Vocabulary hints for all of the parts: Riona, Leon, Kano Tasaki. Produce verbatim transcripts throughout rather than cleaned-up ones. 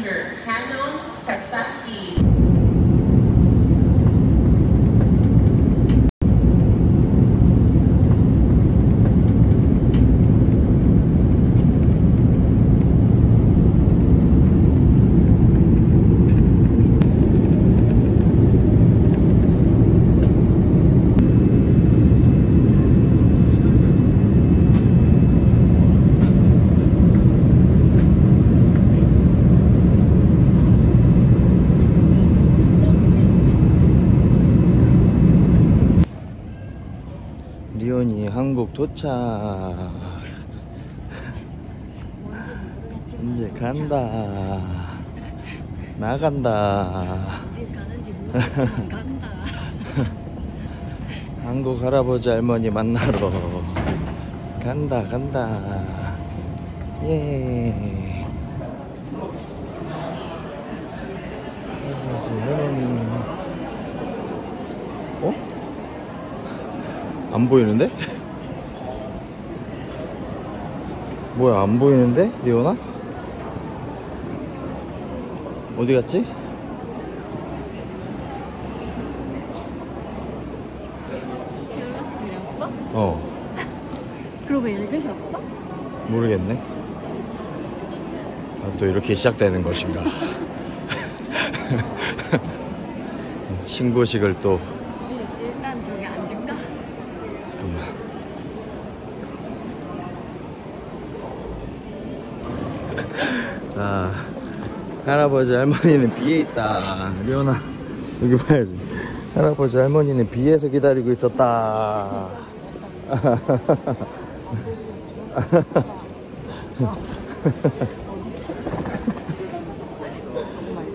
passenger Kano Tasaki. 리온이 한국 도착. 뭔지 모르겠지만 이제 간다. 나간다. 어딜 가는지 모르겠지만 간다. 한국 할아버지 할머니 만나러 간다 간다. 예. 어? 안 보이는데? 뭐야, 안 보이는데? 리오나? 어디 갔지? 연락드렸어? 어. 그러고 읽으셨어? 모르겠네. 아, 또 이렇게 시작되는 것인가. 신고식을 또. 일단 저기 앉을까? 아, 할아버지 할머니는 비에 있다. 리오나 여기 봐야지. 할아버지 할머니는 비에서 기다리고 있었다. 정말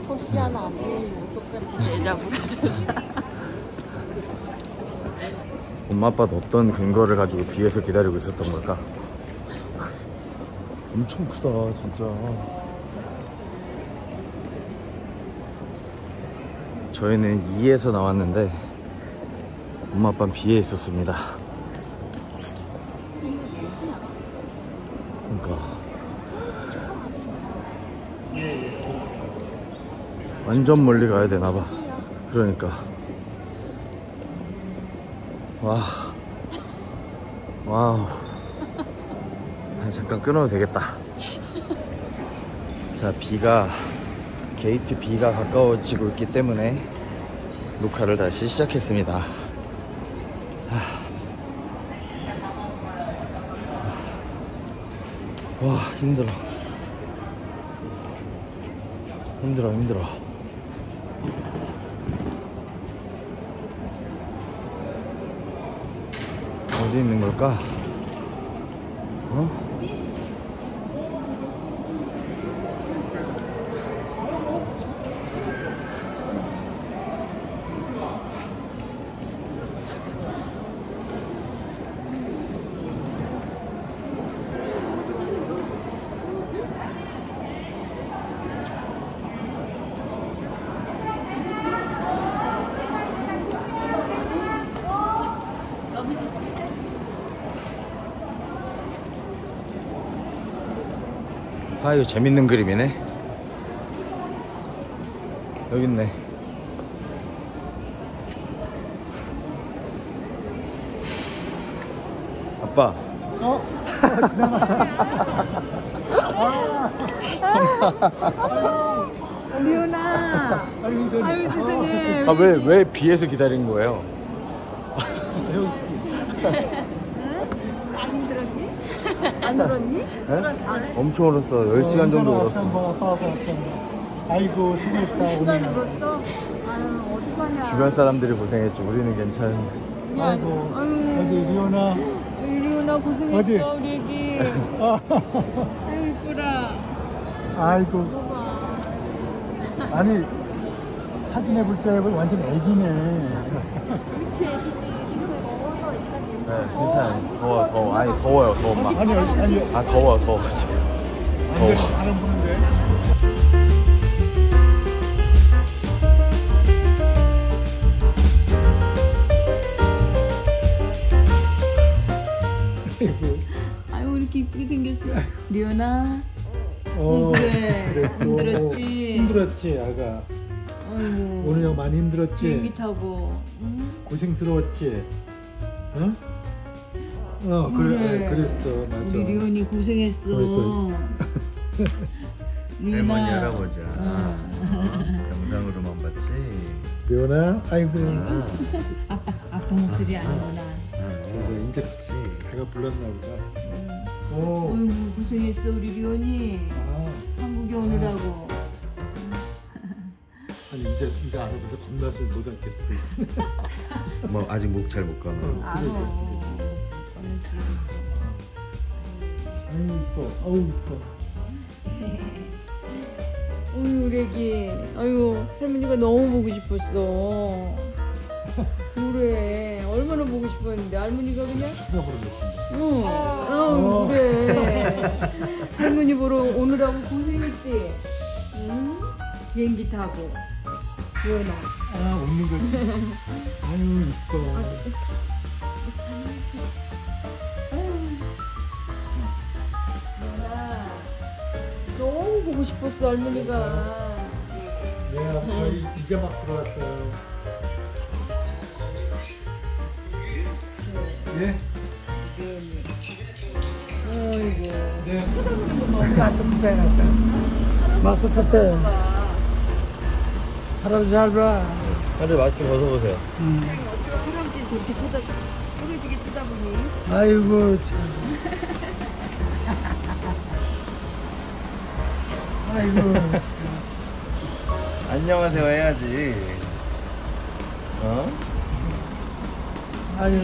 토시 하나 안 보이고 똑같이 대자부가 된다. 엄마 아빠도 어떤 근거를 가지고 비에서 기다리고 있었던 걸까? 엄청 크다 진짜. 저희는 이에서 나왔는데 엄마 아빠는 비에 있었습니다. 그러니까 완전 멀리 가야 되나봐. 그러니까 와, 와우. 잠깐 끊어도 되겠다. 자, 비가 게이트 B가 가까워지고 있기 때문에 녹화를 다시 시작했습니다. 와, 힘들어 힘들어 힘들어. 어디 있는 걸까? 어? 아, 이거 재밌는 그림이네. 여기 있네. 아빠. 어? 아, 지나가. 리오나. 아유, 세상에. 아, 왜, 왜 비에서 기다린 거예요? 안 들었니? 안 들었니? 네? 엄청 울었어. 열 시간 어, 정도 울었어. 아빠, 아빠, 아이고, 수고했다. 열 시간 울었어? 아유, 어떡하냐. 주변 사람들이 고생했지. 우리는 괜찮은데. 아이고, 어디, 리오나. 리오나 고생했어, 어디? 우리 애기. 아유, 이쁘라. 아이고. 아니, 사진에 볼 때 완전 애기네. 그치, 애기지. 네, 괜찮아요. 어, 더워, 더워. 아니, 더워요, 더워. 막. 아니, 아니, 아, 더워요, 더워. 더워. 바람 부는데. 아유, 이렇게 이쁘게 생겼어. 리오나. 어, 그래. 힘들었지. 힘들었지. 힘들었지, 아가. 아이고, 오늘 형 많이 힘들었지. 비행기 타고. 응? 고생스러웠지. 응? 어, 그래, 그래. 그랬어, 맞아. 우리 리온이 고생했어. 고생했어. 할머니 할아버지. 아, 영상으로만 봤지. 리온아, 아이고. 아. 아빠, 아빠 목소리 아니구나. 아, 그래, 이제 그치. 배가 불렀나 보다. 오. 어이구, 고생했어 우리 리온이. 아. 한국에 오느라고. 아. 아니 이제 이제 알아보다 겁나서 못 앉을 수도 있어. 뭐 아직 목 잘 못 가나. 어, 그래, 그래. 아유 이뻐, 아유 이뻐. 어유 우리 애기, 아유 할머니가 너무 보고 싶었어. 그래, 얼마나 보고 싶었는데 할머니가 그냥. 응, 아우 그래. 할머니 보러 오느라고 고생했지. 응, 비행기 타고. 리온아. 아 없는 거지. 아유 이뻐. 너무 보고 싶었어 할머니가. 내가 거의 이제 막 들어왔어요. 네? 어이구. 네. 마스크 빼놨다. 마스크 빼. 할아버지 잘 봐. 할아버지 마스크 벗어보세요. 음. 호랑이 저렇게 쳐다, 호랑이지게 쳐다보니. 아이고 참. 아이고. 안녕하세요 해야지. 어? 아유.